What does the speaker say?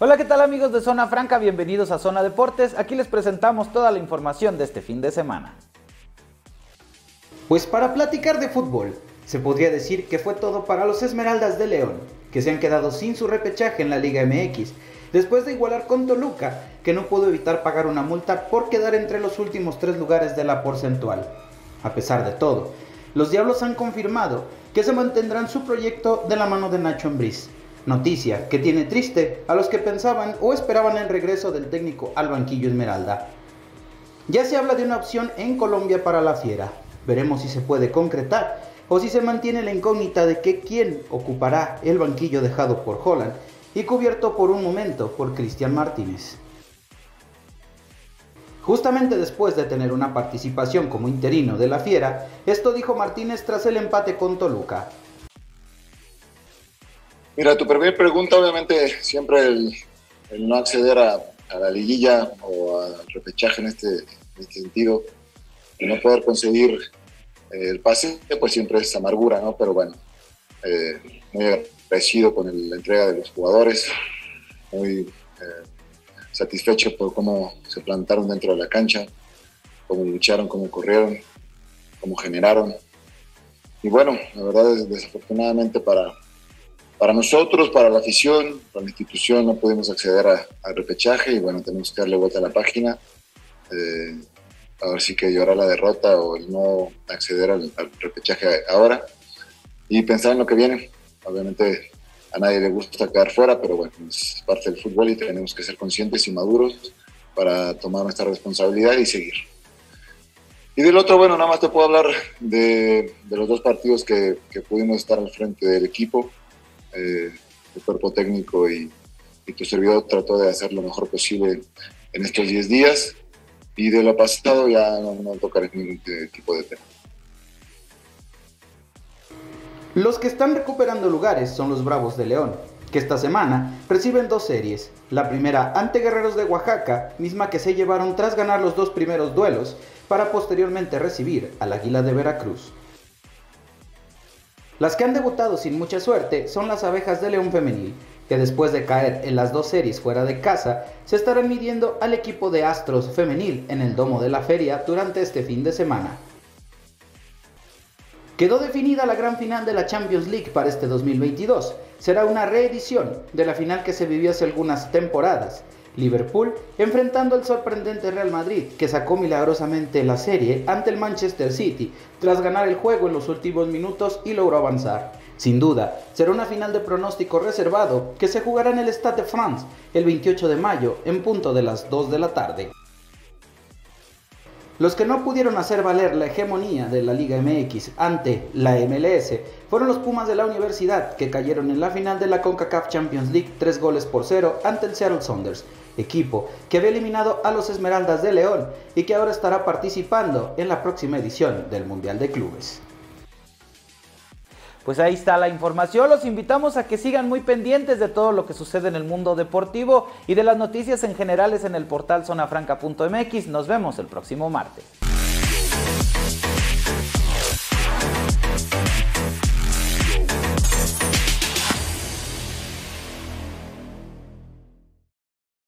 Hola, ¿qué tal amigos de Zona Franca? Bienvenidos a Zona Deportes, aquí les presentamos toda la información de este fin de semana. Pues para platicar de fútbol, se podría decir que fue todo para los Esmeraldas de León, que se han quedado sin su repechaje en la Liga MX, después de igualar con Toluca, que no pudo evitar pagar una multa por quedar entre los últimos tres lugares de la porcentual. A pesar de todo, los Diablos han confirmado que se mantendrán su proyecto de la mano de Nacho Embriz. Noticia que tiene triste a los que pensaban o esperaban el regreso del técnico al banquillo Esmeralda. Ya se habla de una opción en Colombia para la Fiera. Veremos si se puede concretar o si se mantiene la incógnita de que quién ocupará el banquillo dejado por Holland y cubierto por un momento por Cristian Martínez. Justamente después de tener una participación como interino de la Fiera, esto dijo Martínez tras el empate con Toluca. Mira, tu primera pregunta, obviamente, siempre el no acceder a la liguilla o al repechaje en este sentido, de no poder conseguir el pase, pues siempre es amargura, ¿no? Pero bueno, muy agradecido con la entrega de los jugadores, muy satisfecho por cómo se plantaron dentro de la cancha, cómo lucharon, cómo corrieron, cómo generaron. Y bueno, la verdad, desafortunadamente para nosotros, para la afición, para la institución, no pudimos acceder al repechaje y bueno, tenemos que darle vuelta a la página. A ver si que llorar la derrota o el no acceder al repechaje ahora y pensar en lo que viene. Obviamente a nadie le gusta quedar fuera, pero bueno, es parte del fútbol y tenemos que ser conscientes y maduros para tomar nuestra responsabilidad y seguir. Y del otro, bueno, nada más te puedo hablar de los dos partidos que pudimos estar al frente del equipo. El cuerpo técnico y tu servidor trató de hacer lo mejor posible en estos 10 días y de lo pasado ya no tocaré ningún tipo de tema. Los que están recuperando lugares son los Bravos de León, que esta semana reciben dos series, la primera ante Guerreros de Oaxaca, misma que se llevaron tras ganar los dos primeros duelos para posteriormente recibir al Águila de Veracruz. Las que han debutado sin mucha suerte son las Abejas de León Femenil, que después de caer en las dos series fuera de casa, se estarán midiendo al equipo de Astros Femenil en el Domo de la Feria durante este fin de semana. Quedó definida la gran final de la Champions League para este 2022. Será una reedición de la final que se vivió hace algunas temporadas. Liverpool enfrentando al sorprendente Real Madrid, que sacó milagrosamente la serie ante el Manchester City tras ganar el juego en los últimos minutos y logró avanzar. Sin duda, será una final de pronóstico reservado que se jugará en el Stade de France el 28 de mayo en punto de las 2 de la tarde. Los que no pudieron hacer valer la hegemonía de la Liga MX ante la MLS fueron los Pumas de la Universidad, que cayeron en la final de la CONCACAF Champions League 3-0 ante el Seattle Sounders, equipo que había eliminado a los Esmeraldas de León y que ahora estará participando en la próxima edición del Mundial de Clubes. Pues ahí está la información, los invitamos a que sigan muy pendientes de todo lo que sucede en el mundo deportivo y de las noticias en generales en el portal zonafranca.mx. Nos vemos el próximo martes.